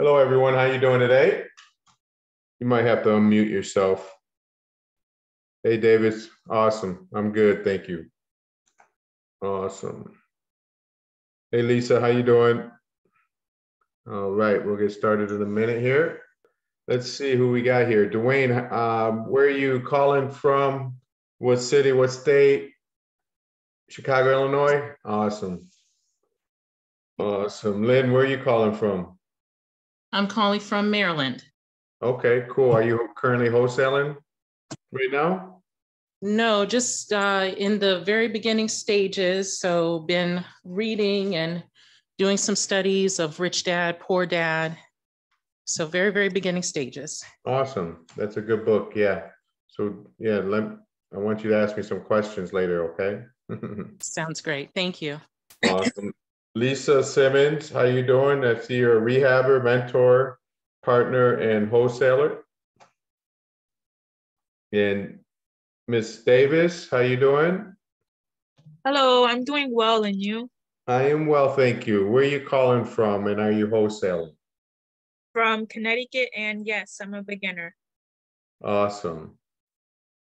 Hello, everyone. How you doing today? You might have to unmute yourself. Hey, Davis. Awesome. I'm good. Thank you. Awesome. Hey, Lisa. How you doing? All right. We'll get started in a minute here. Let's see who we got here. Dwayne, where are you calling from? What city? What state? Chicago, Illinois? Awesome. Awesome. Lynn, where are you calling from? I'm calling from Maryland. Okay, cool. Are you currently wholesaling right now? No, just in the very beginning stages. So been reading and doing some studies of Rich Dad, Poor Dad. So very, very beginning stages. Awesome. That's a good book. Yeah. So yeah, I want you to ask me some questions later, okay? Sounds great. Thank you. Awesome. Lisa Simmons, how you doing? I see you're a rehabber, mentor, partner, and wholesaler. And Miss Davis, how you doing? Hello, I'm doing well, and you? I am well, thank you. Where are you calling from, and are you wholesaling? From Connecticut, and yes, I'm a beginner. Awesome.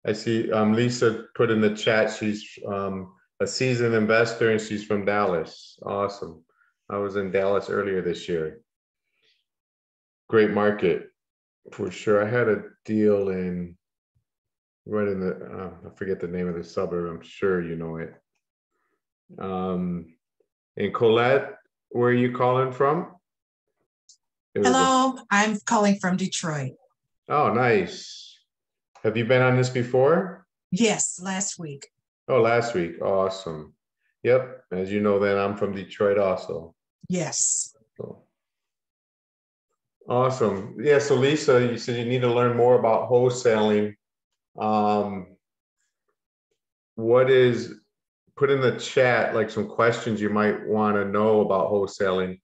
I see Lisa put in the chat, she's a seasoned investor, and she's from Dallas. Awesome. I was in Dallas earlier this year. Great market for sure. I had a deal in right in the, I forget the name of the suburb. I'm sure you know it. And Colette, where are you calling from? Hello, I'm calling from Detroit. Oh, nice. Have you been on this before? Yes, last week. Oh, last week. Awesome. Yep. As you know, then I'm from Detroit also. Yes. So. Awesome. Yeah. So Lisa, you said you need to learn more about wholesaling. Put in the chat, like some questions you might want to know about wholesaling.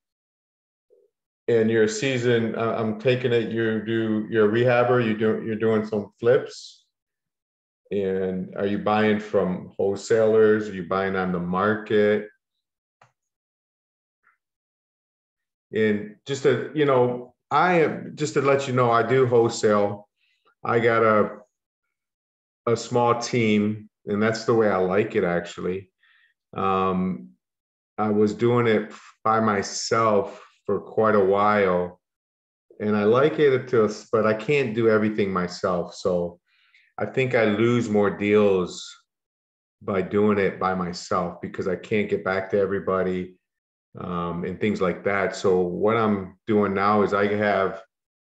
And you're a seasoned, I'm taking it, you're a rehabber, you're doing some flips. And are you buying from wholesalers? Are you buying on the market? And just to, you know, just to let you know, I do wholesale. I got a small team, and that's the way I like it, actually. I was doing it by myself for quite a while, and I like it, but I can't do everything myself, so I think I lose more deals by doing it by myself because I can't get back to everybody and things like that. So what I'm doing now is I have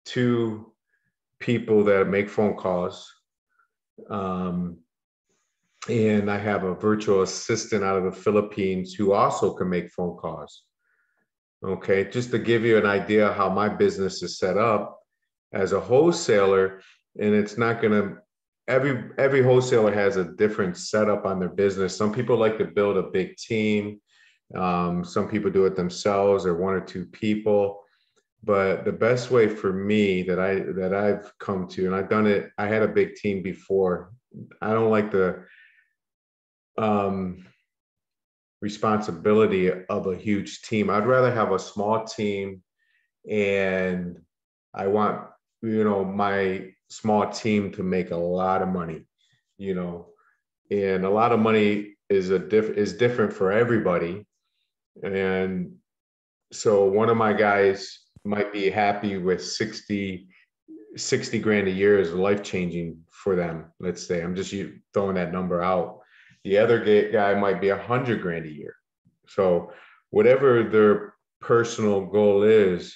two people that make phone calls and I have a virtual assistant out of the Philippines who also can make phone calls. Okay, just to give you an idea how my business is set up as a wholesaler, and it's not gonna, every wholesaler has a different setup on their business. Some people like to build a big team. Some people do it themselves or one or two people. But the best way for me that I've come to, and I've done it, I had a big team before. I don't like the responsibility of a huge team. I'd rather have a small team, and I want, you know, my small team to make a lot of money, you know, and a lot of money is different for everybody. And so one of my guys might be happy with 60 grand a year is life-changing for them. Let's say, I'm just throwing that number out. The other guy might be 100 grand a year. So whatever their personal goal is,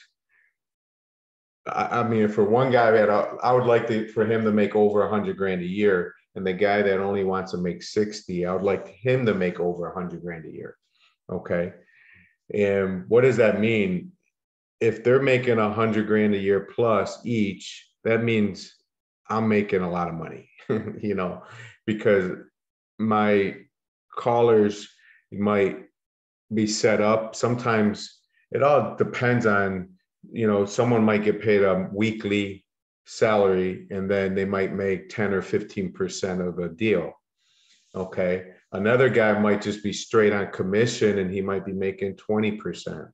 I mean, for one guy, I would like for him to make over 100 grand a year. And the guy that only wants to make 60, I would like him to make over 100 grand a year. Okay. And what does that mean? If they're making 100 grand a year plus each, that means I'm making a lot of money, you know, because my callers might be set up. Sometimes it all depends on, you know, someone might get paid a weekly salary and then they might make 10 or 15% of a deal. Okay. Another guy might just be straight on commission and he might be making 20%.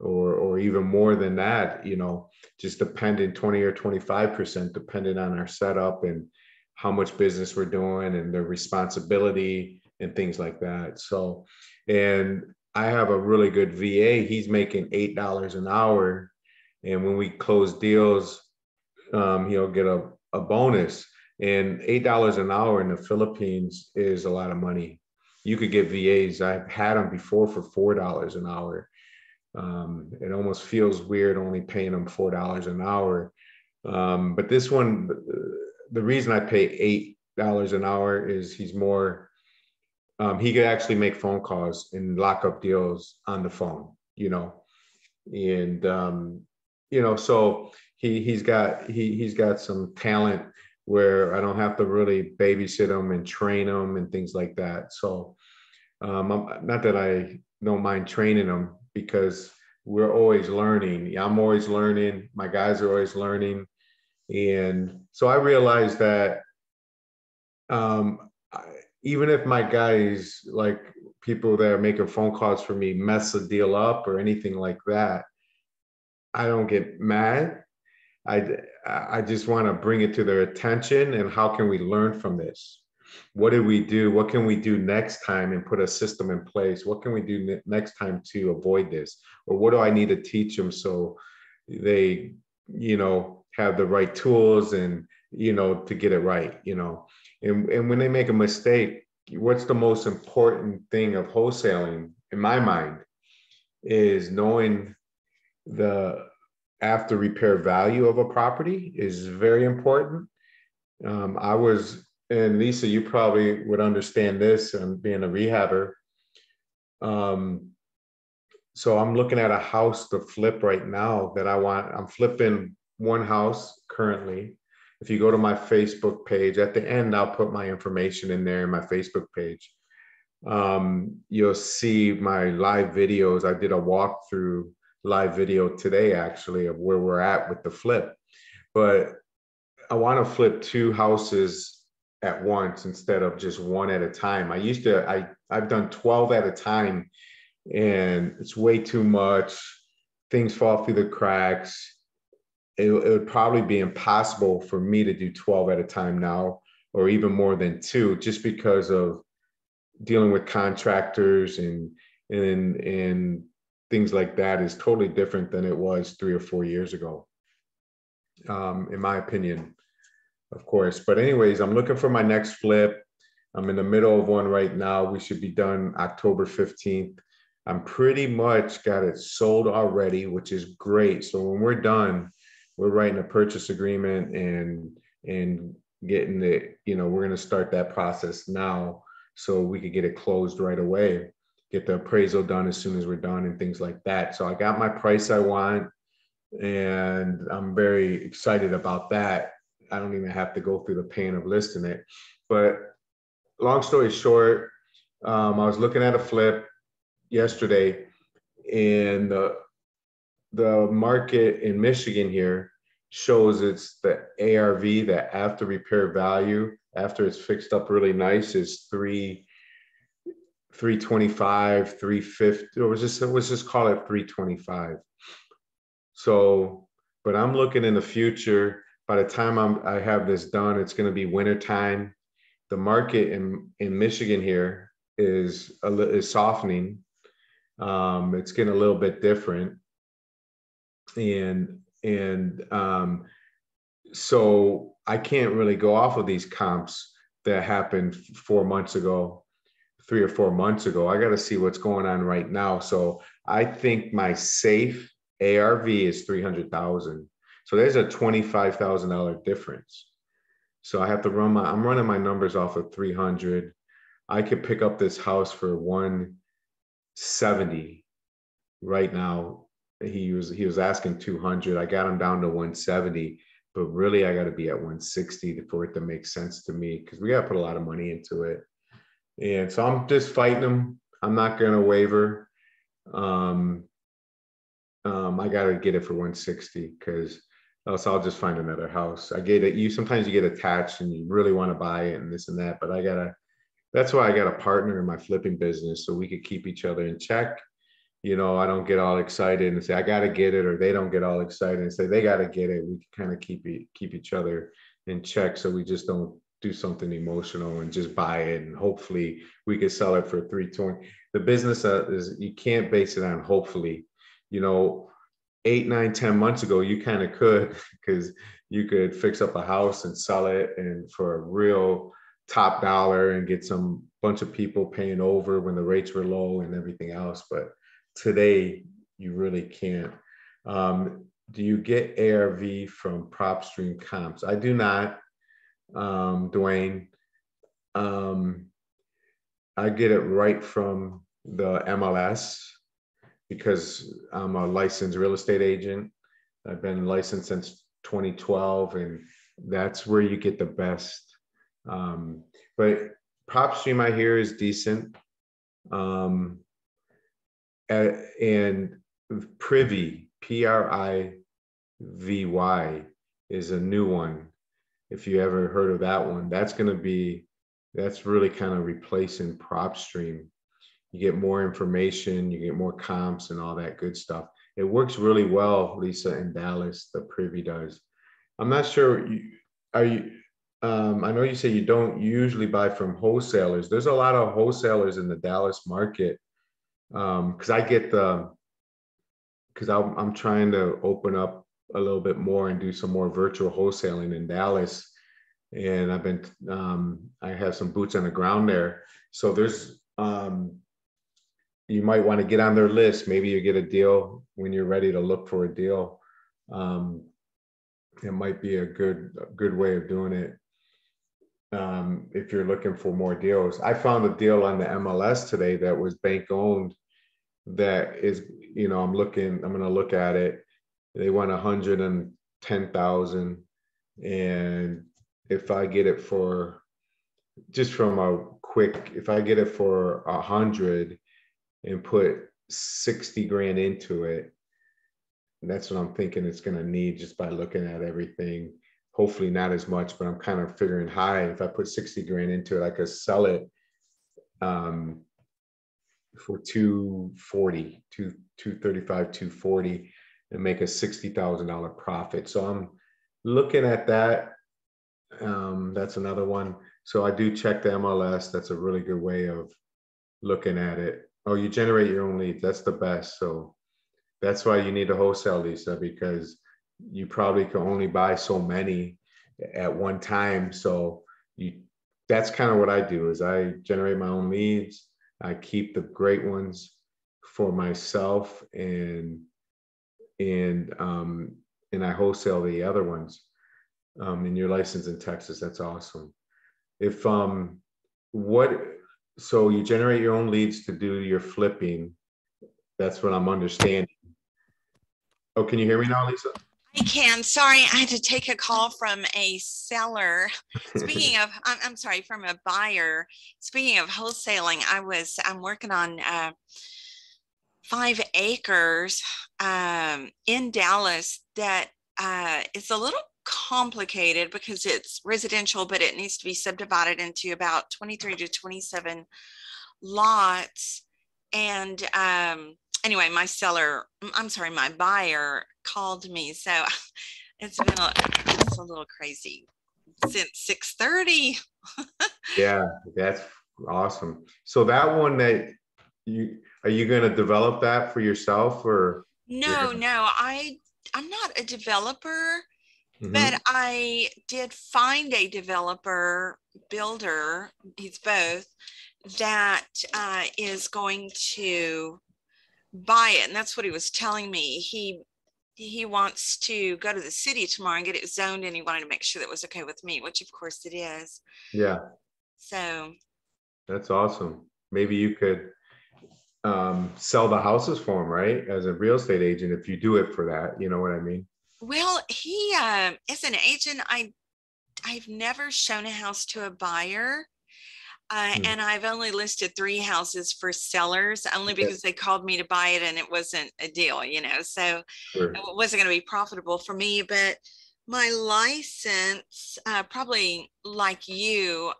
or even more than that, you know, just dependent 20 or 25% dependent on our setup and how much business we're doing and the responsibility and things like that. So, and I have a really good VA. He's making $8 an hour. And when we close deals, he'll get a bonus. And $8 an hour in the Philippines is a lot of money. You could get VAs. I've had them before for $4 an hour. It almost feels weird only paying them $4 an hour. But this one, the reason I pay $8 an hour is he's more, he could actually make phone calls and lock up deals on the phone, you know, and, you know, so he's got some talent where I don't have to really babysit them and train them and things like that. So I'm, not that I don't mind training them, because we're always learning. I'm always learning. My guys are always learning. And so I realized that even if my guys, like people that are making phone calls for me, mess a deal up or anything like that, I don't get mad. I just want to bring it to their attention. And how can we learn from this? What did we do? What can we do next time and put a system in place? What can we do next time to avoid this? Or what do I need to teach them so they, you know, have the right tools and, you know, to get it right, you know? And when they make a mistake, what's the most important thing of wholesaling in my mind is knowing the after repair value of a property is very important. I was, and Lisa, you probably would understand this and being a rehabber. So I'm looking at a house to flip right now that I want. I'm flipping one house currently. If you go to my Facebook page, at the end, I'll put my information in there in my Facebook page. You'll see my live videos. I did a walkthrough live video today, actually, of where we're at with the flip. But I want to flip two houses at once instead of just one at a time. I used to, I've done 12 at a time, and it's way too much. Things fall through the cracks. It would probably be impossible for me to do 12 at a time now, or even more than two, just because of dealing with contractors and things like that is totally different than it was 3 or 4 years ago, in my opinion, of course. But anyways, I'm looking for my next flip. I'm in the middle of one right now. We should be done October 15th. I'm pretty much got it sold already, which is great. So when we're done, we're writing a purchase agreement and getting it, you know, we're going to start that process now so we could get it closed right away, get the appraisal done as soon as we're done and things like that. So I got my price I want, and I'm very excited about that. I don't even have to go through the pain of listing it. But long story short, I was looking at a flip yesterday, and the market in Michigan here shows it's the ARV, the after repair value, after it's fixed up really nice, is 325, 350, or let's just call it 325. So, but I'm looking in the future. By the time I have this done, it's going to be wintertime. The market in Michigan here is softening. It's getting a little bit different. And so I can't really go off of these comps that happened 4 months ago. 3 or 4 months ago. I got to see what's going on right now. So I think my safe ARV is 300,000. So there's a $25,000 difference. So I have to run I'm running my numbers off of 300. I could pick up this house for 170 right now. He was asking 200. I got him down to 170, but really I got to be at 160 for it to make sense to me, because we got to put a lot of money into it. And so I'm just fighting them. I'm not going to waver. I got to get it for 160, because else I'll just find another house. I get it. Sometimes you get attached and you really want to buy it and this and that, but that's why I got a partner in my flipping business, so we could keep each other in check you know, I don't get all excited and say, I got to get it, or they don't get all excited and say, they got to get it. We kind of keep each other in check. So we just don't do something emotional and just buy it. And hopefully we could sell it for 320. The business is, you can't base it on hopefully, you know, 8, 9, 10 months ago, you kind of could, because you could fix up a house and sell it and for a real top dollar and get some bunch of people paying over when the rates were low and everything else. But today, you really can't. Do you get ARV from PropStream comps? I do not, Dwayne. I get it right from the MLS because I'm a licensed real estate agent. I've been licensed since 2012, and that's where you get the best. But PropStream, I hear, is decent. And Privy, Privy, is a new one. If you ever heard of that one, that's going to be, that's really kind of replacing PropStream. You get more information, you get more comps and all that good stuff. It works really well, Lisa, in Dallas, the Privy does. I'm not sure, I know you say you don't usually buy from wholesalers. There's a lot of wholesalers in the Dallas market. Because I get the, because I'm trying to open up a little bit more and do some more virtual wholesaling in Dallas, and I've been I have some boots on the ground there. So there's you might want to get on their list. Maybe you get a deal when you're ready to look for a deal. It might be a good way of doing it if you're looking for more deals. I found a deal on the MLS today that was bank owned. That is, you know, I'm going to look at it. They want $110,000. And if I get it for just from a quick, if I get it for 100 and put 60 grand into it, that's what I'm thinking it's going to need just by looking at everything. Hopefully not as much, but I'm kind of figuring high. If I put 60 grand into it, I could sell it for 240, 235, 240, and make a $60,000 profit. So I'm looking at that. That's another one. So I do check the MLS. That's a really good way of looking at it. Oh, you generate your own leads. That's the best. So that's why you need to wholesale, Lisa, because you probably can only buy so many at one time. So that's kind of what I do, is I generate my own leads. I keep the great ones for myself, and I wholesale the other ones. And you're licensed in Texas. That's awesome. If so you generate your own leads to do your flipping. That's what I'm understanding. Oh, can you hear me now, Lisa? I can. Sorry, I had to take a call from a seller. Speaking of, I'm sorry, from a buyer. Speaking of wholesaling, I'm working on 5 acres in Dallas that it's a little complicated because it's residential, but it needs to be subdivided into about 23 to 27 lots. And anyway, my buyer called me. So it's been a little crazy since 6:30. Yeah, that's awesome. So that one that are you going to develop that for yourself, or? No, I'm not a developer, but I did find a developer builder. He's both. That is going to buy it, and that's what he was telling me. He wants to go to the city tomorrow and get it zoned, and he wanted to make sure that was okay with me, which of course it is. Yeah. So that's awesome. Maybe you could sell the houses for him, right? As a real estate agent, if you do it for that, you know what I mean? Well, he as an agent, I've never shown a house to a buyer. And I've only listed 3 houses for sellers, only because they called me to buy it and it wasn't a deal, you know, so sure. It wasn't going to be profitable for me. But my license, probably like you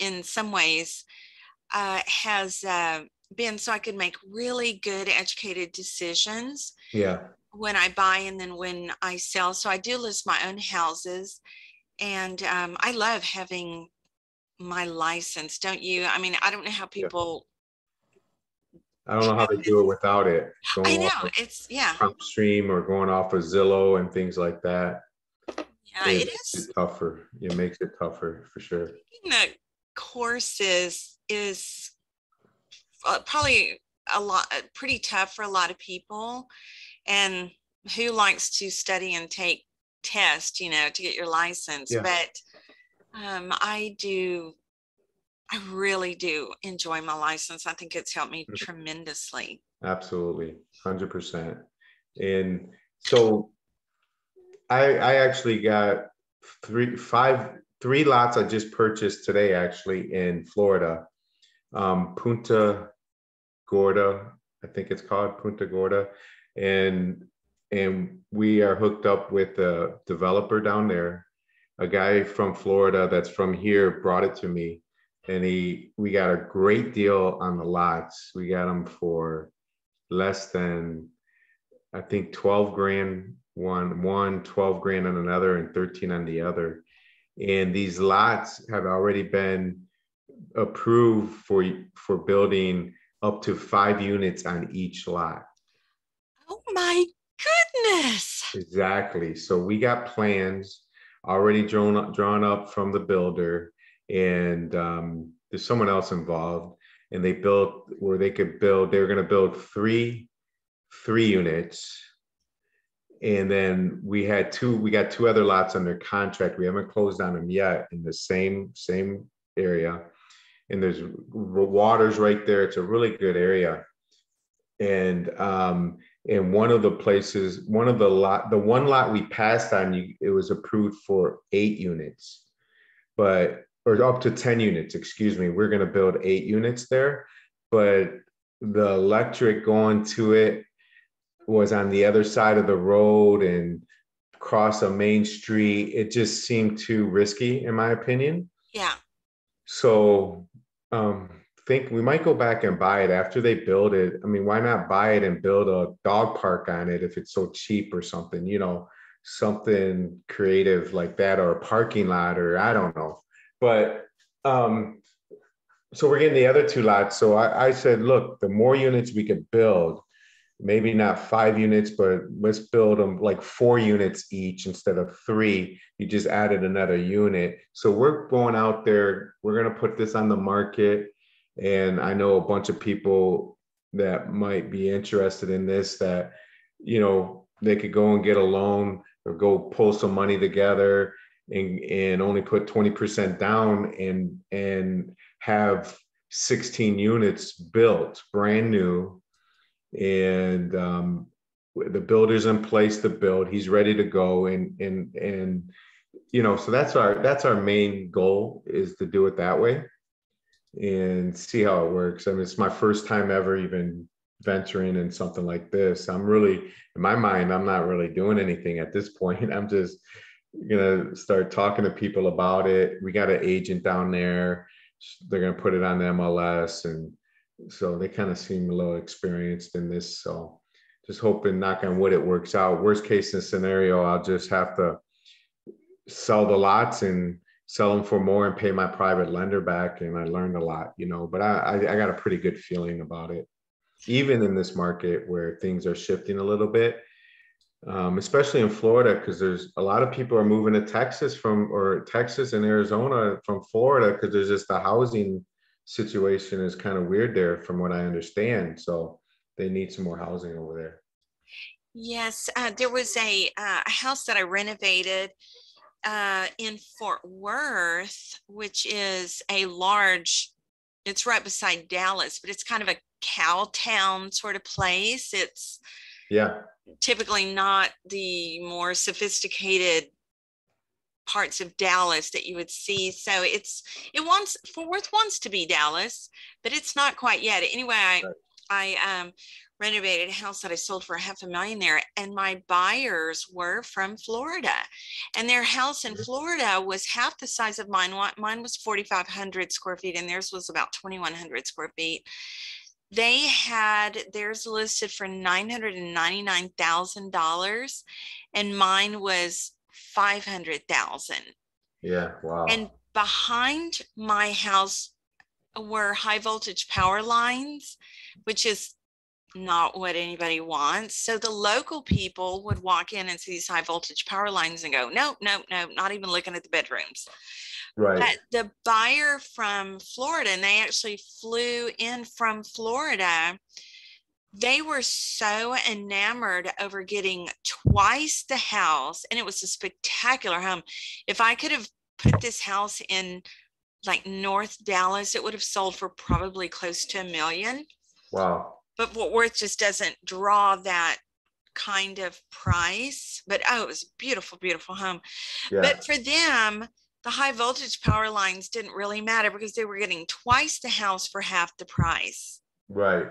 in some ways, has been so I could make really good educated decisions. Yeah. When I buy and then when I sell. So I do list my own houses, and I love having my license. Don't you? I mean, I don't know how people. I don't know how they do it without it. I know, it's, yeah. PropStream or going off of Zillow and things like that. Yeah, it is tougher. It makes it tougher for sure. The courses is probably pretty tough for a lot of people. And who likes to study and take tests, you know, to get your license? Yeah. But I really do enjoy my license. I think it's helped me tremendously. Absolutely, 100%. And so I actually got three lots I just purchased today, actually, in Florida. Punta Gorda, I think it's called, Punta Gorda. And we are hooked up with a developer down there. A guy from Florida that's from here brought it to me. And we got a great deal on the lots. We got them for less than, I think, 12 grand, one 12 grand on another, and 13 on the other. And these lots have already been approved for building up to 5 units on each lot. Oh my goodness. Exactly. So we got plans already drawn up from the builder. And there's someone else involved, and they built where they could build. They were going to build three units, and then we had we got two other lots under contract. We haven't closed on them yet, in the same area, and there's water's right there. It's a really good area, and one of the places, the one lot we passed on, it was approved for 8 units, or up to 10 units, excuse me. We're going to build 8 units there, but the electric going to it was on the other side of the road and across a main street. It just seemed too risky, in my opinion. Yeah. So think we might go back and buy it after they build it. I mean, why not buy it and build a dog park on it if it's so cheap or something, you know, something creative like that, or a parking lot, or I don't know. But so we're getting the other 2 lots. So I said, look, the more units we could build, maybe not 5 units, but let's build them like 4 units each instead of 3. You just added another unit. So we're going out there. We're going to put this on the market. And I know a bunch of people that might be interested in this, that, you know, they could go and get a loan or go pull some money together and only put 20% down and have 16 units built brand new, and the builder's in place to build. He's ready to go, and you know, so that's our main goal, is to do it that way and see how it works. I mean, it's my first time ever even venturing in something like this. I'm really, in my mind, I'm not really doing anything at this point. I'm just gonna start talking to people about it. We got an agent down there. They're gonna put it on the MLS, and so they kind of seem a little experienced in this. So just hoping, knock on wood, it works out. Worst case scenario, I'll just have to sell the lots and sell them for more and pay my private lender back. And I learned a lot, you know. But I got a pretty good feeling about it, even in this market where things are shifting a little bit. Especially in Florida, because there's a lot of people are moving to Texas or Texas and Arizona from Florida, because there's just the housing situation is kind of weird there, from what I understand. So they need some more housing over there. Yes, there was a house that I renovated in Fort Worth, which is it's right beside Dallas, but it's kind of a cow town sort of place. It's, yeah, typically not the more sophisticated parts of Dallas that you would see. So Fort Worth wants to be Dallas, but it's not quite yet. Anyway, I renovated a house that I sold for $500,000 there, and my buyers were from Florida, and their house in Florida was half the size of mine. Mine was 4,500 square feet, and theirs was about 2,100 square feet. They had theirs listed for $999,000 and mine was $500,000. Yeah, wow. And behind my house were high voltage power lines, which is not what anybody wants. So the local people would walk in and see these high voltage power lines and go, nope, nope, nope, not even looking at the bedrooms. Right. But the buyer from Florida, and they actually flew in from Florida, they were so enamored over getting twice the house. And it was a spectacular home. If I could have put this house in like North Dallas, it would have sold for probably close to $1 million. Wow. But Fort Worth just doesn't draw that kind of price. But oh, it was a beautiful, beautiful home. Yeah. But for them, the high voltage power lines didn't really matter because they were getting twice the house for half the price. Right.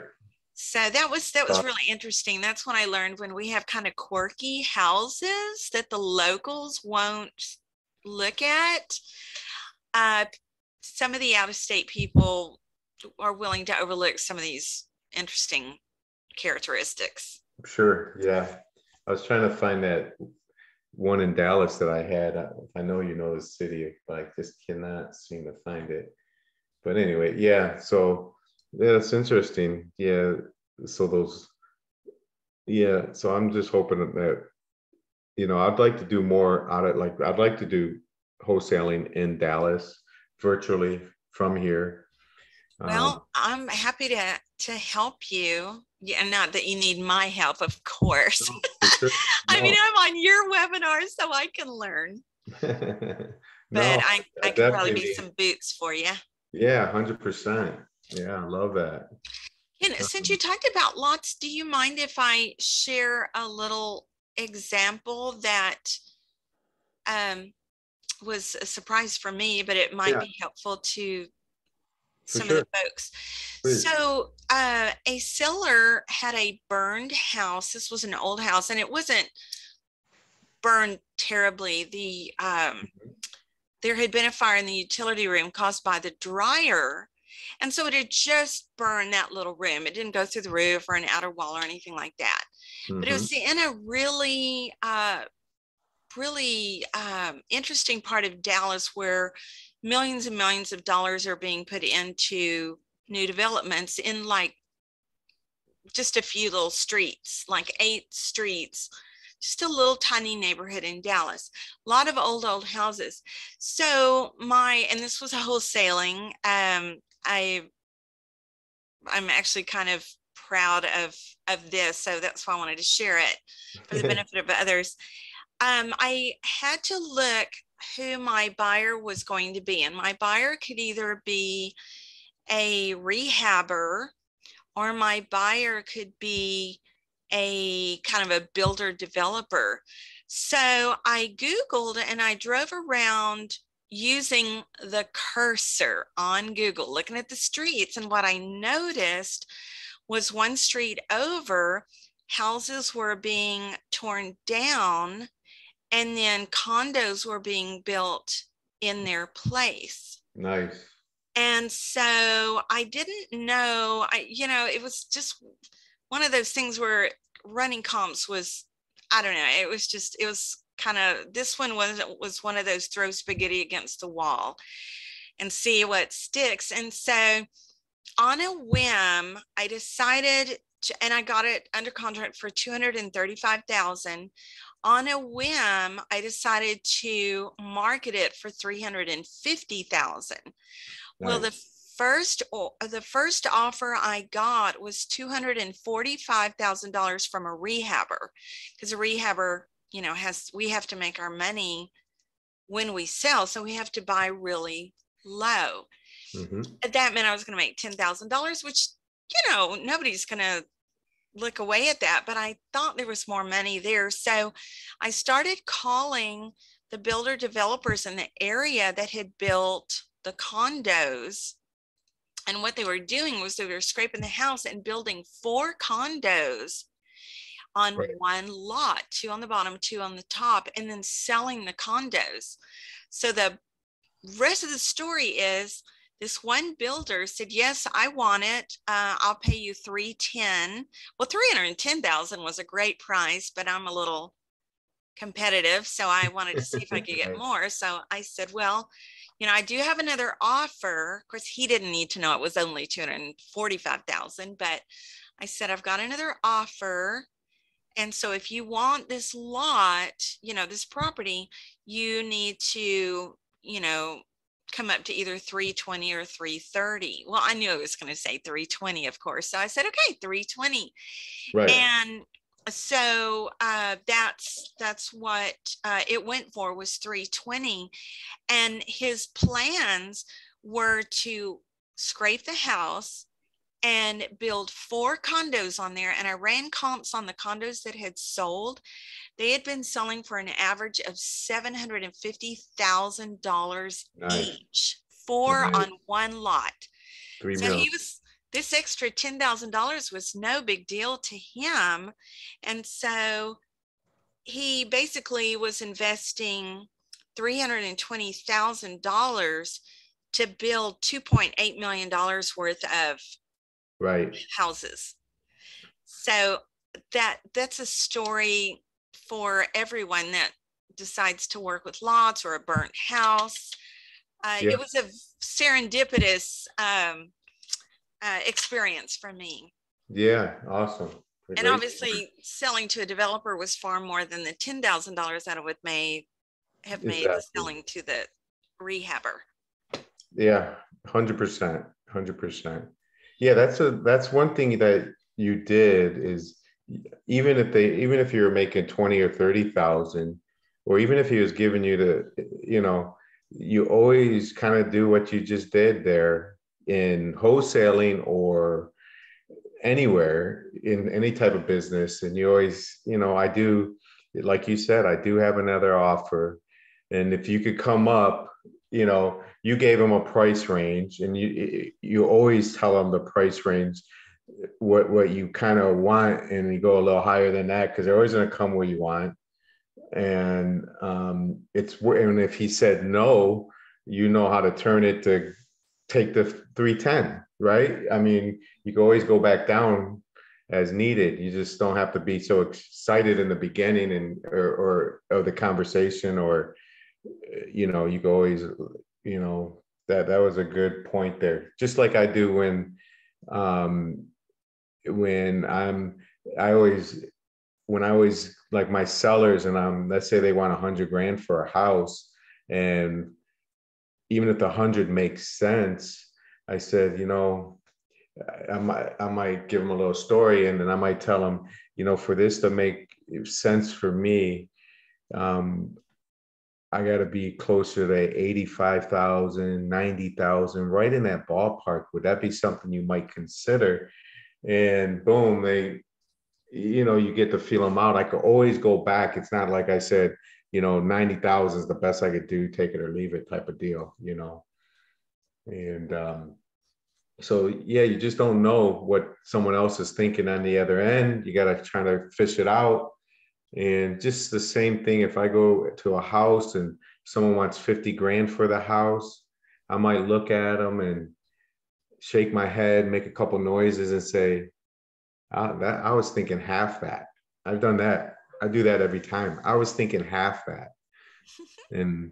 So that was really interesting. That's when I learned when we have kind of quirky houses that the locals won't look at. Some of the out-of-state people are willing to overlook some of these interesting characteristics. Sure. Yeah. I was trying to find that one in Dallas that I had. I know you know the city, but I just cannot seem to find it. But anyway, yeah. So that's interesting. Yeah. So those, yeah. So I'm just hoping that, you know, I'd like to do more out of, like, I'd like to do wholesaling in Dallas virtually from here. Well, I'm happy to help you. Yeah, not that you need my help, of course. No, sure. No. I mean, I'm on your webinar, so I can learn. but I could probably be some boots for you. Yeah, 100%. Yeah, I love that. And since you talked about lots, do you mind if I share a little example that was a surprise for me, but it might be helpful to some of the folks. Please. So a seller had a burned house. This was an old house and it wasn't burned terribly. The there had been a fire in the utility room caused by the dryer. And so it had just burned that little room. It didn't go through the roof or an outer wall or anything like that. Mm-hmm. But it was in a really, really interesting part of Dallas where millions and millions of dollars are being put into new developments in like just a few little streets, like 8 streets, just a little tiny neighborhood in Dallas, a lot of old houses. So and this was a wholesaling. I'm actually kind of proud of this. So that's why I wanted to share it for the benefit of others. I had to look who my buyer was going to be. And my buyer could either be a rehabber or my buyer could be a kind of a builder developer. So I Googled and I drove around using the cursor on Google, looking at the streets. And what I noticed was one street over, houses were being torn down and then condos were being built in their place. Nice. And so I didn't know, it was just one of those things where running comps was, I don't know, it was kind of, this one was one of those throw spaghetti against the wall and see what sticks. And so on a whim, I decided to, and I got it under contract for $235,000. On a whim, I decided to market it for $350,000. Nice. Well, the first offer I got was $245,000 from a rehabber, because a rehabber, we have to make our money when we sell, so we have to buy really low. Mm-hmm. That meant I was going to make $10,000, which nobody's going to look away at that, but I thought there was more money there. So I started calling the builder developers in the area that had built the condos. And what they were doing was they were scraping the house and building 4 condos on one lot, 2 on the bottom, 2 on the top, and then selling the condos. So the rest of the story is This one builder said, yes, I want it. I'll pay you $310,000. Well, $310,000 was a great price, but I'm a little competitive. So I wanted to see if I could get more. So I said, well, you know, I do have another offer. Of course, he didn't need to know it was only $245,000, but I said, I've got another offer. And so if you want this lot, you know, this property, you need to, you know, come up to either 320 or 330. Well, I knew it was going to say 320, of course. So I said, okay, 320. Right. And so that's what it went for, was 320. And his plans were to scrape the house and build 4 condos on there. And I ran comps on the condos that had sold. They had been selling for an average of $750,000 each, 4 on one lot. So he was, this extra $10,000 was no big deal to him. And so he basically was investing $320,000 to build $2.8 million worth of houses. So that's a story for everyone that decides to work with lots or a burnt house. It was a serendipitous experience for me. Yeah, awesome. Great. And obviously selling to a developer was far more than the $10,000 that I would have made selling to the rehabber. Yeah, 100%, 100%. Yeah, that's one thing that you did is, even if you were making 20 or 30,000, or even if he was giving you you always kind of do what you just did there in wholesaling or anywhere in any type of business. And you always, I do, like you said, I do have another offer. And if you could come up, you gave him a price range, and you always tell him the price range, what you kind of want, and you go a little higher than that because they're always going to come where you want. And and if he said no, you know how to turn it to take the 310, right? I mean, you can always go back down as needed. You just don't have to be so excited in the beginning or the conversation, or you can always, that was a good point there. Just like I do when I always like my sellers, and let's say they want $100,000 for a house, and even if the 100 makes sense, I said, I might give them a little story, and then I might tell them, for this to make sense for me, I got to be closer to 85,000, 90,000, right in that ballpark. Would that be something you might consider? And boom, they, you get to feel them out. I could always go back. It's not like I said, 90,000 is the best I could do, take it or leave it type of deal, And so, yeah, you just don't know what someone else is thinking on the other end. You got to try to fish it out. And just the same thing, if I go to a house and someone wants $50,000 for the house, I might look at them and shake my head, make a couple noises, and say, I was thinking half that. I've done that. I do that every time. I was thinking half that. and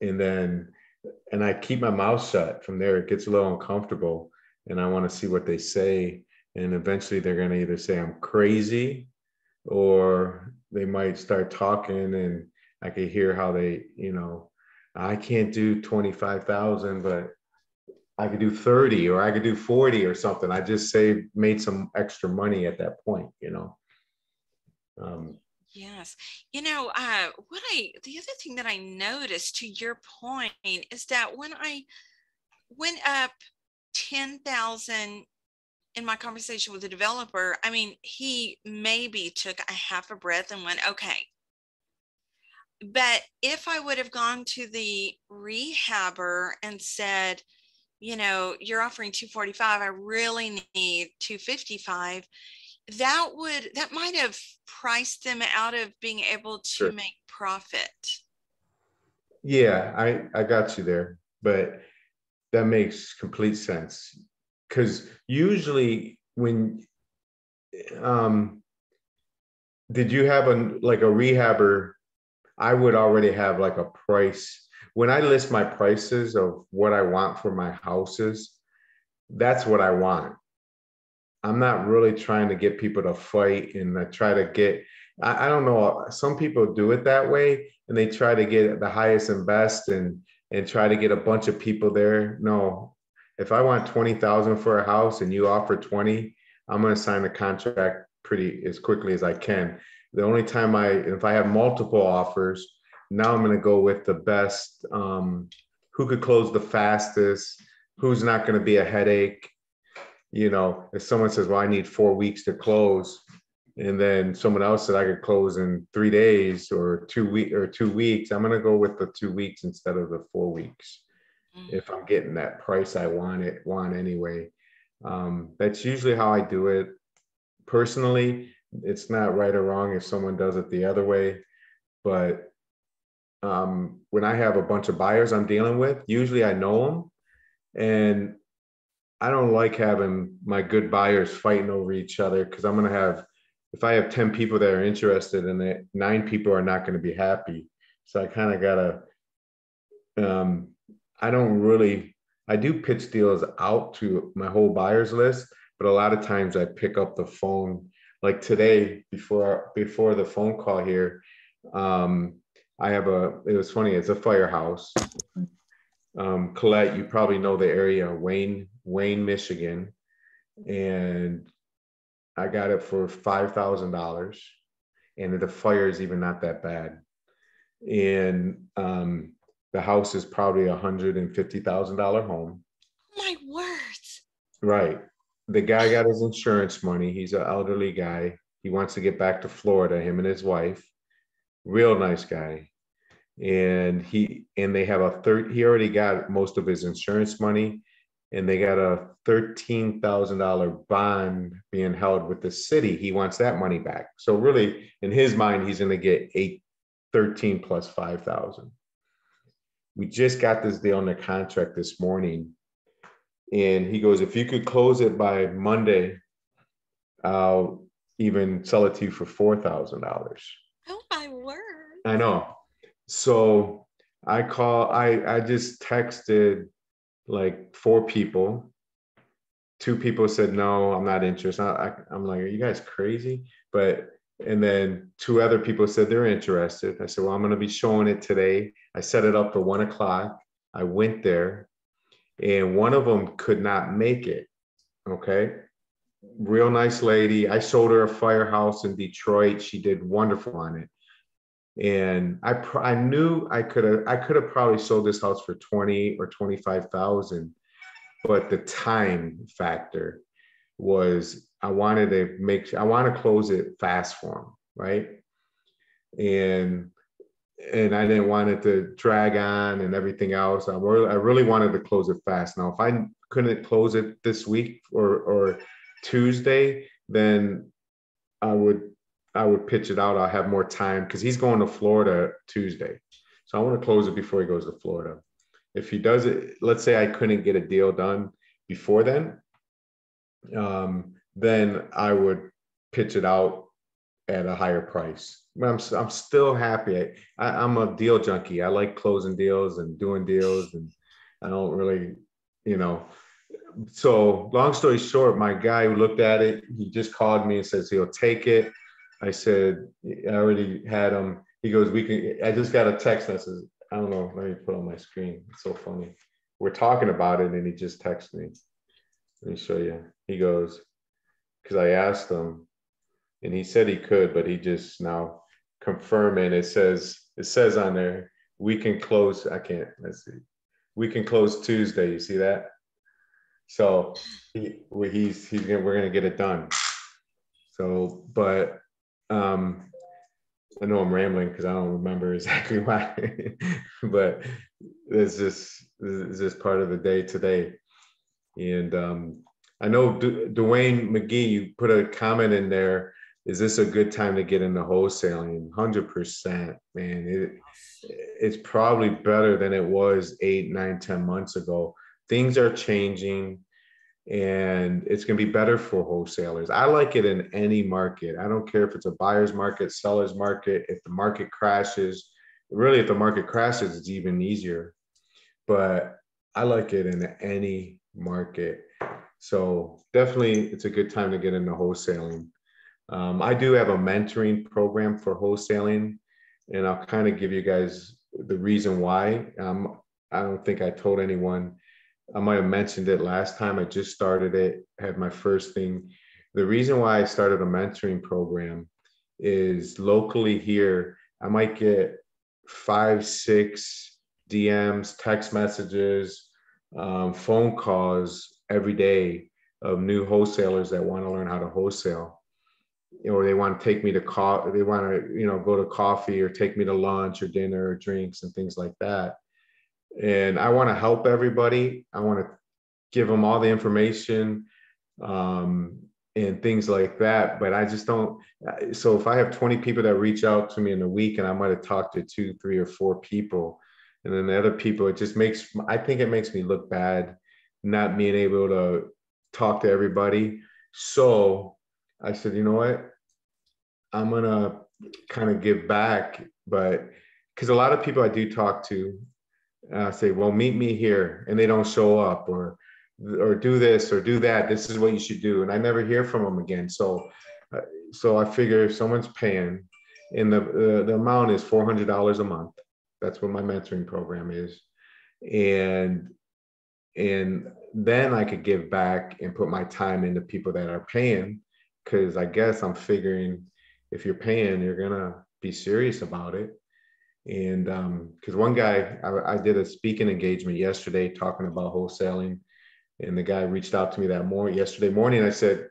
then I keep my mouth shut. From there, it gets a little uncomfortable, and I want to see what they say. And eventually they're going to either say I'm crazy, or they might start talking, and I could hear how they, I can't do 25,000, but I could do 30, or I could do 40 or something. I just made some extra money at that point, Yes. The other thing that I noticed, to your point, is that when I went up 10,000 in my conversation with the developer, I mean, he maybe took a half a breath and went, okay. But if I would have gone to the rehabber and said, you're offering 245, I really need 255, that might have priced them out of being able to make profit. Yeah, I got you there. But That makes complete sense. Because usually when, did you have a rehabber? I would already have like a price. When I list my prices of what I want for my houses, that's what I want. I'm not really trying to get people to fight, and I try to get, I don't know, some people do it that way and they try to get the highest and best and try to get a bunch of people there. No, if I want 20,000 for a house and you offer 20, I'm going to sign the contract as quickly as I can. The only time if I have multiple offers, now I'm going to go with the best, who could close the fastest, who's not going to be a headache. You know, if someone says, well, I need 4 weeks to close, and then someone else said I could close in 3 days or 2 weeks, I'm going to go with the 2 weeks instead of the 4 weeks. Mm-hmm. If I'm getting that price I want anyway. That's usually how I do it. Personally, it's not right or wrong if someone does it the other way. But when I have a bunch of buyers I'm dealing with, usually I know them. And I don't like having my good buyers fighting over each other, because I'm going to have, if I have 10 people that are interested in it, 9 people are not going to be happy. So I kind of got to, I do pitch deals out to my whole buyers list, but a lot of times I pick up the phone. Like today, before the phone call here, it was funny, it's a firehouse. Colette, you probably know the area, Wayne, Michigan. And I got it for $5,000, and the fire is even not that bad. And the house is probably $150,000 home. My words. Right. The guy got his insurance money. He's an elderly guy. He wants to get back to Florida, him and his wife. Real nice guy. And they have he already got most of his insurance money, and they got a $13,000 bond being held with the city. He wants that money back. So really, in his mind, he's going to get 13 plus 5,000. We just got this deal under contract this morning. And he goes, if you could close it by Monday, I'll even sell it to you for $4,000. Oh, my word. I know. So I just texted like 4 people. 2 people said, no, I'm not interested. I'm like, are you guys crazy? And then 2 other people said they're interested. I said, well, I'm going to be showing it today. I set it up for 1 o'clock. I went there. And one of them could not make it. Okay. Real nice lady. I sold her a firehouse in Detroit. She did wonderful on it. And I knew I could have probably sold this house for 20 or 25,000, but the time factor was, I want to close it fast for him. Right. And I didn't want it to drag on and everything else. I really wanted to close it fast. Now, if I couldn't close it this week or Tuesday, then I would pitch it out. I'll have more time, because he's going to Florida Tuesday. So I want to close it before he goes to Florida. If he does it, let's say I couldn't get a deal done before then I would pitch it out at a higher price. But I'm still happy. I'm a deal junkie. I like closing deals and doing deals, and I don't really, you know. So long story short, my guy who looked at it, he just called me and says he'll take it. I said, I already had him. He goes, I just got a text message. I don't know. Let me put it on my screen. It's so funny. We're talking about it, and he just texted me. Let me show you. He goes, because I asked him, and he said he could, but he just now confirmed it. It says on there, we can close. I can't. Let's see. We can close Tuesday. You see that? So we're gonna get it done. So, but I know I'm rambling because I don't remember exactly why. But this is part of the day today, and I know Dwayne McGee, you put a comment in there. Is this a good time to get into wholesaling? 100%, man. It's probably better than it was 8, 9, 10 months ago. Things are changing, and it's going to be better for wholesalers. I like it in any market. I don't care if it's a buyer's market, seller's market. If the market crashes, really, if the market crashes, it's even easier. But I like it in any market. So definitely, it's a good time to get into wholesaling. I do have a mentoring program for wholesaling, and I'll kind of give you guys the reason why. I don't think I told anyone. I might have mentioned it last time. I just started it, had my first thing. The reason why I started a mentoring program is locally here, I might get 5-6 DMs, text messages, phone calls every day of new wholesalers that want to learn how to wholesale. Or they want to take me to coffee, they want to, you know, go to coffee or take me to lunch or dinner or drinks and things like that. And I want to help everybody. I want to give them all the information and things like that. But I just don't. So if I have 20 people that reach out to me in a week, and I might have talked to 2, 3, or 4 people, and then the other people, it just makes, I think it makes me look bad, not being able to talk to everybody. So I said, you know what, I'm going to kind of give back. But because a lot of people I do talk to, I say, well, meet me here, and they don't show up, or do this or do that. This is what you should do, and I never hear from them again. So I figure if someone's paying, and the amount is $400 a month. That's what my mentoring program is, and then I could give back and put my time into people that are paying, because I guess I'm figuring if you're paying, you're gonna be serious about it. And because one guy, I did a speaking engagement yesterday talking about wholesaling, and the guy reached out to me that morning, yesterday morning. I said,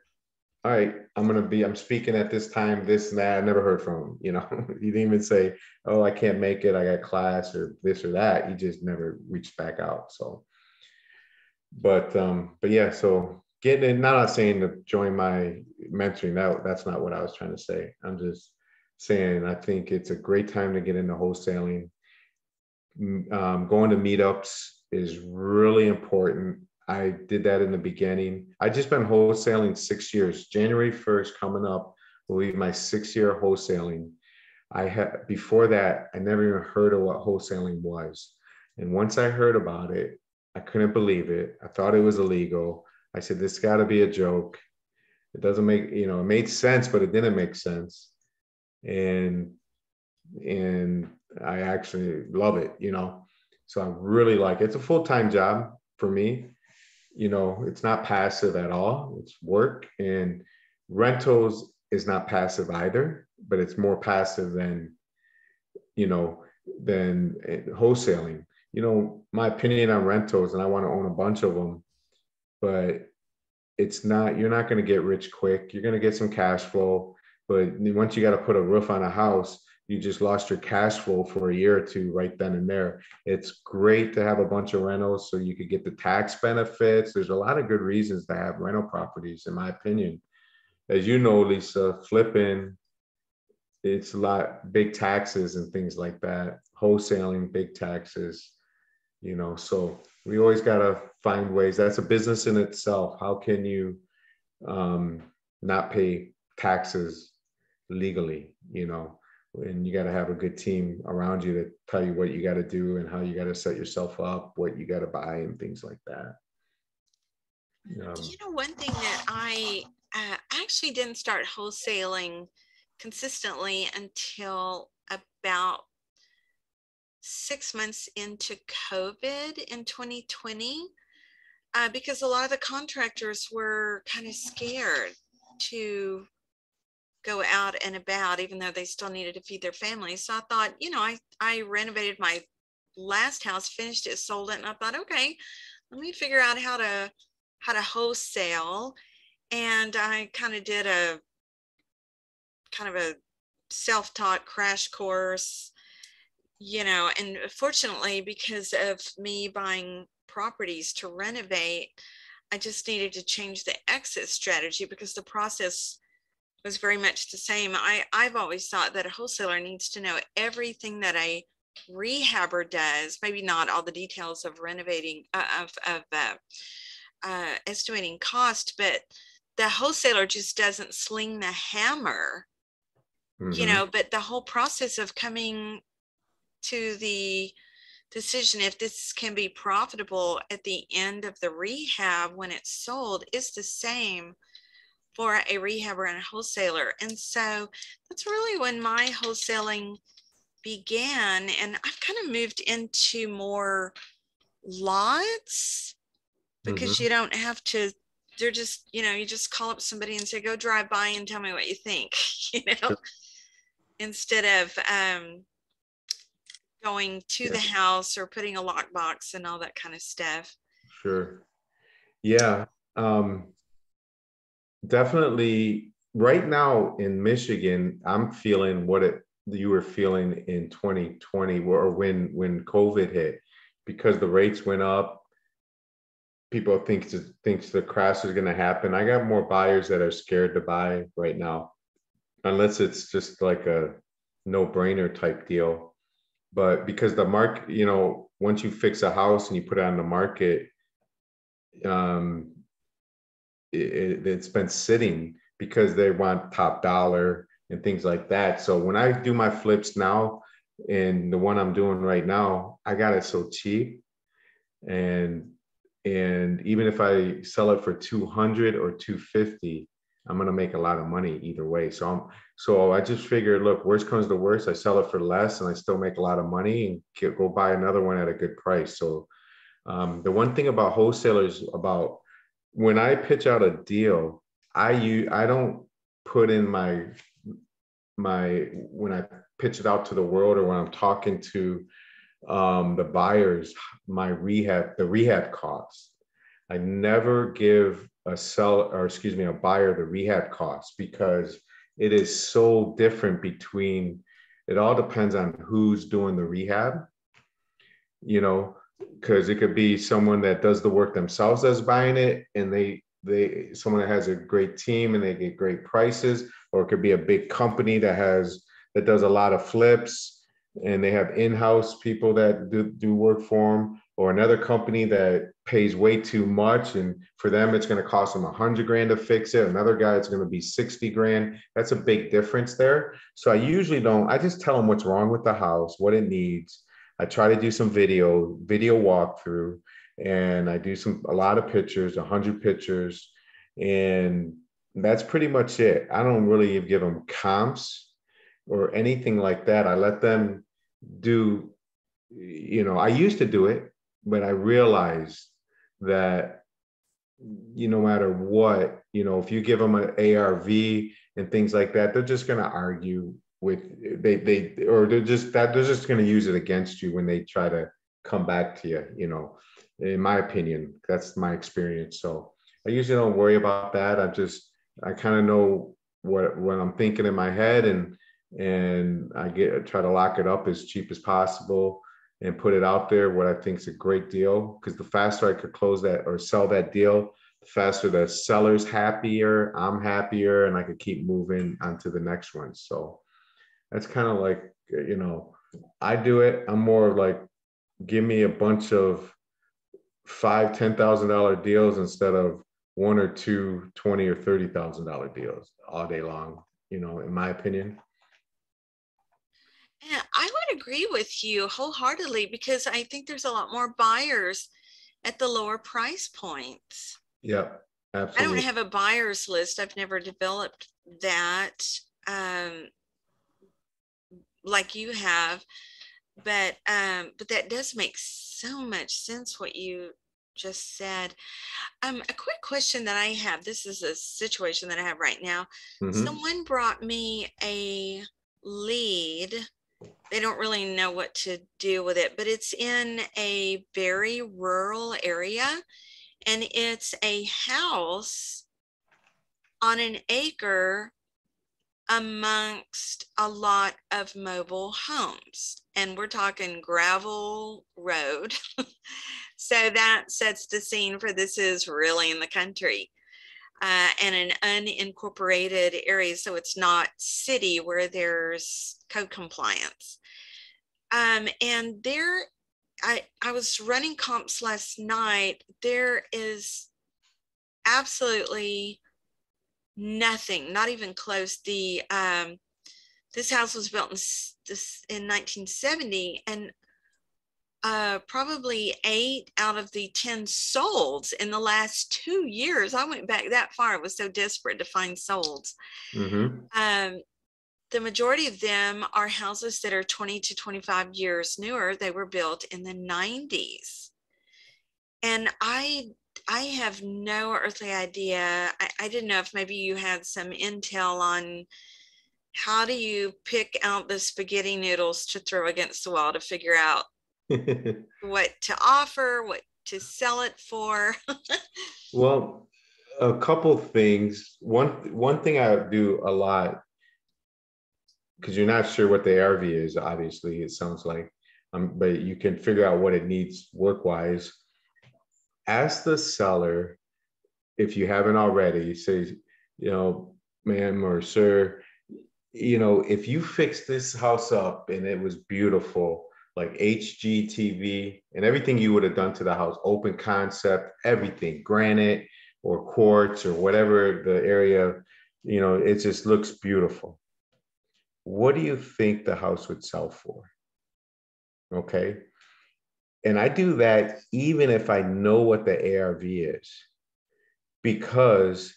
all right, I'm speaking at this time, this and that. I never heard from him, you know. He didn't even say, oh, I can't make it, I got class or this or that. He just never reached back out. So but yeah, so getting in, not saying to join my mentoring, that's not what I was trying to say. I'm just saying, I think it's a great time to get into wholesaling. Going to meetups is really important. I did that in the beginning. I just been wholesaling 6 years. January 1st coming up will be my 6-year wholesaling. Before that, I never even heard of what wholesaling was. And once I heard about it, I couldn't believe it. I thought it was illegal. I said, this got to be a joke. It doesn't make, you know, it made sense, but it didn't make sense. And I actually love it, you know. So I really like it. It's a full-time job for me, you know. It's not passive at all. It's work. And rentals is not passive either, but it's more passive than, you know, than wholesaling. You know, my opinion on rentals, and I want to own a bunch of them, but it's not, you're not going to get rich quick. You're going to get some cash flow. But once you got to put a roof on a house, you just lost your cash flow for a year or two right then and there. It's great to have a bunch of rentals so you could get the tax benefits. There's a lot of good reasons to have rental properties, in my opinion. As you know, Lisa, flipping, it's a lot, big taxes and things like that. Wholesaling, big taxes, you know. So we always got to find ways. That's a business in itself. How can you not pay taxes legally, you know? And you got to have a good team around you to tell you what you got to do and how you got to set yourself up, what you got to buy and things like that. You know, one thing that I actually didn't start wholesaling consistently until about 6 months into COVID in 2020, because a lot of the contractors were kind of scared to go out and about, even though they still needed to feed their family. So I thought, you know, I renovated my last house, finished it, sold it. And I thought, okay, let me figure out how to wholesale. And I kind of did a self-taught crash course, you know. And fortunately, because of me buying properties to renovate, I just needed to change the exit strategy because the process was very much the same. I've always thought that a wholesaler needs to know everything that a rehabber does, maybe not all the details of renovating, estimating cost, but the wholesaler just doesn't sling the hammer, mm-hmm. you know, but the whole process of coming to the decision if this can be profitable at the end of the rehab when it's sold is the same for a rehabber and a wholesaler. And so that's really when my wholesaling began, and I've kind of moved into more lots because mm-hmm. you don't have to, they're just, you know, you just call up somebody and say, go drive by and tell me what you think, you know, sure. instead of going to yeah. the house or putting a lockbox and all that kind of stuff. Sure. Yeah. Definitely right now in Michigan, I'm feeling what you were feeling in 2020 or when COVID hit, because the rates went up. People think the crash is going to happen. I got more buyers that are scared to buy right now, unless it's just like a no-brainer type deal. But because the market, you know, once you fix a house and you put it on the market, it's been sitting because they want top dollar and things like that. So when I do my flips now, and the one I'm doing right now, I got it so cheap, and even if I sell it for $200 or $250, I'm gonna make a lot of money either way. So I just figured, look, worst comes to worst, I sell it for less and I still make a lot of money and go buy another one at a good price. So the one thing about wholesalers, about when I pitch out a deal, I don't put in my when I pitch it out to the world or when I'm talking to the buyers, the rehab costs. I never give a buyer the rehab costs, because it is so different it all depends on who's doing the rehab, you know, because it could be someone that does the work themselves that's buying it, and someone that has a great team and they get great prices, or it could be a big company that does a lot of flips and they have in-house people that do work for them, or another company that pays way too much. And for them, it's going to cost them $100,000 to fix it. Another guy, it's going to be $60,000. That's a big difference there. So I just tell them what's wrong with the house, what it needs. I try to do some video walkthrough, and I do a lot of pictures, 100 pictures. And that's pretty much it. I don't really give them comps or anything like that. I let them do, you know, I used to do it, but I realized that, you know, no matter what, you know, if you give them an ARV and things like that, they're just going to argue with they're just going to use it against you when they try to come back to you, you know, in my opinion, that's my experience. So I usually don't worry about that. I kind of know what I'm thinking in my head, and I try to lock it up as cheap as possible and put it out there what I think is a great deal, because the faster I could close that or sell that deal, the faster the seller's happier, I'm happier, and I could keep moving on to the next one. So that's kind of like, you know, I do it. I'm more like, give me a bunch of $5,000-$10,000 deals instead of one or two $20,000 or $30,000 deals all day long, you know, in my opinion. Yeah, I would agree with you wholeheartedly, because I think there's a lot more buyers at the lower price points. Yeah, absolutely. I don't have a buyer's list. I've never developed that like you have, but that does make so much sense what you just said. A quick question that I have. This is a situation that I have right now. Mm-hmm. Someone brought me a lead. They don't really know what to do with it, but it's in a very rural area, and it's a house on an acre amongst a lot of mobile homes, and we're talking gravel road. So that sets the scene for this is really in the country and an unincorporated area, so it's not city where there's code compliance. And there, I was running comps last night. There is absolutely nothing, not even close. The this house was built in 1970, and probably 8 out of the 10 solds in the last 2 years. I went back that far. I was so desperate to find solds. Mm-hmm. The majority of them are houses that are 20 to 25 years newer. They were built in the 90s. And I have no earthly idea. I didn't know if maybe you had some intel on how do you pick out the spaghetti noodles to throw against the wall to figure out what to offer, what to sell it for. Well, a couple things. One thing I do a lot, because you're not sure what the ARV is, obviously, it sounds like, but you can figure out what it needs work-wise. Ask the seller, if you haven't already, say, you know, ma'am or sir, you know, if you fix this house up and it was beautiful, like HGTV and everything you would have done to the house, open concept, everything, granite or quartz or whatever the area, you know, it just looks beautiful. What do you think the house would sell for? Okay. And I do that even if I know what the ARV is, because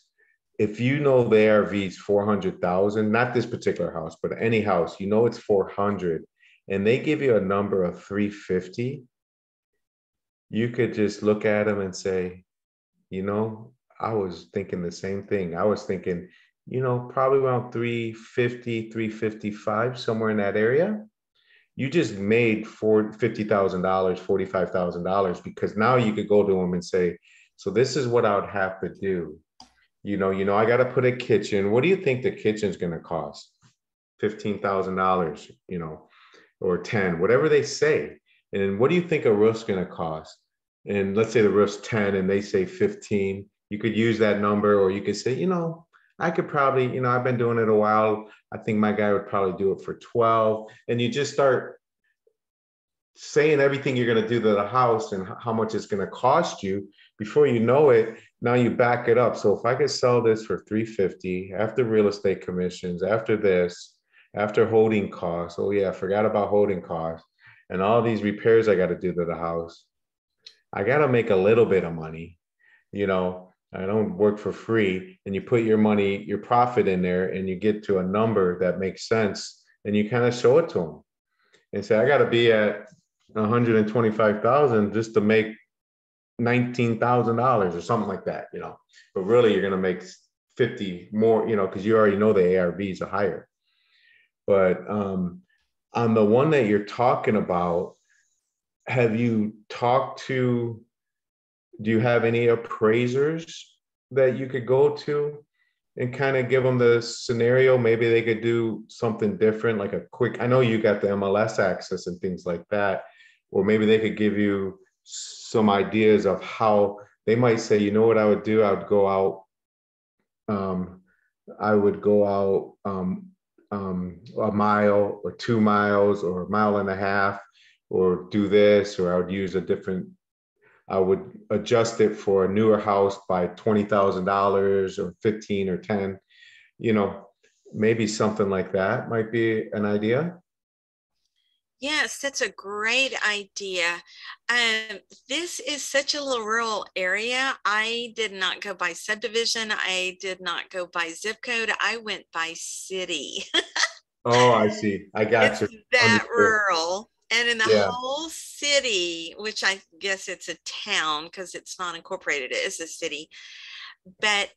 if you know the ARV is 400,000, not this particular house, but any house, you know, it's 400 and they give you a number of 350. You could just look at them and say, you know, I was thinking the same thing. I was thinking, you know, probably around 350, 355, somewhere in that area. You just made $50,000, $45,000, because now you could go to them and say, so this is what I would have to do. You know, I got to put a kitchen. What do you think the kitchen's going to cost? $15,000, you know, or 10, whatever they say. And what do you think a roof's going to cost? And let's say the roof's 10 and they say 15. You could use that number, or you could say, you know, I could probably, you know, I've been doing it a while. I think my guy would probably do it for 12. And you just start saying everything you're going to do to the house and how much it's going to cost you. Before you know it, now you back it up. So if I could sell this for 350 after real estate commissions, after this, after holding costs. Oh yeah, I forgot about holding costs and all these repairs I got to do to the house. I got to make a little bit of money, you know. I don't work for free. And you put your money, your profit in there, and you get to a number that makes sense. And you kind of show it to them and say, I got to be at 125,000 just to make $19,000 or something like that, you know, but really you're going to make 50 more, you know, because you already know the ARVs are higher. But on the one that you're talking about, have you talked to, do you have any appraisers that you could go to and kind of give them the scenario? Maybe they could do something different, like a quick, I know you got the MLS access and things like that, or maybe they could give you some ideas of how they might say, you know what I would do? I would go out. A mile or 2 miles or a mile and a half, or do this, or I would use a different, I would adjust it for a newer house by $20,000 or 15 or 10, you know, maybe something like that might be an idea. Yes, that's a great idea. This is such a little rural area. I did not go by subdivision. I did not go by zip code. I went by city. Oh, I see. I got you. That rural. And in the whole city, which I guess it's a town because it's not incorporated, it is a city. But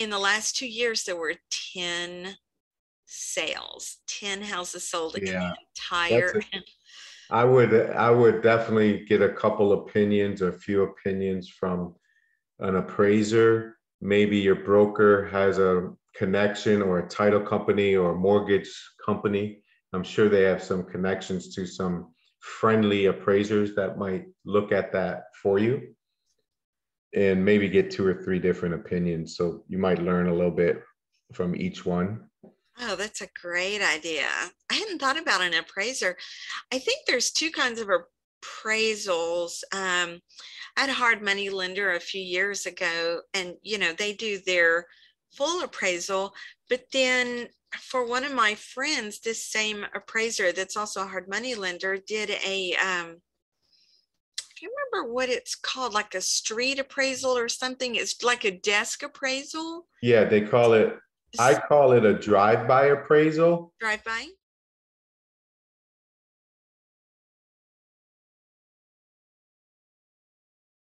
in the last 2 years, there were 10 sales, 10 houses sold in the entire. I would definitely get a couple opinions or a few opinions from an appraiser. Maybe your broker has a connection or a title company or a mortgage company. I'm sure they have some connections to some friendly appraisers that might look at that for you and maybe get 2 or 3 different opinions. So you might learn a little bit from each one. Oh, that's a great idea. I hadn't thought about an appraiser. I think there's two kinds of appraisals. I had a hard money lender a few years ago, and they do their full appraisal, but then for one of my friends, this same appraiser that's also a hard money lender did a, I can't remember what it's called, like a street appraisal or something. It's like a desk appraisal. Yeah, they call it, I call it a drive-by appraisal. Drive-by?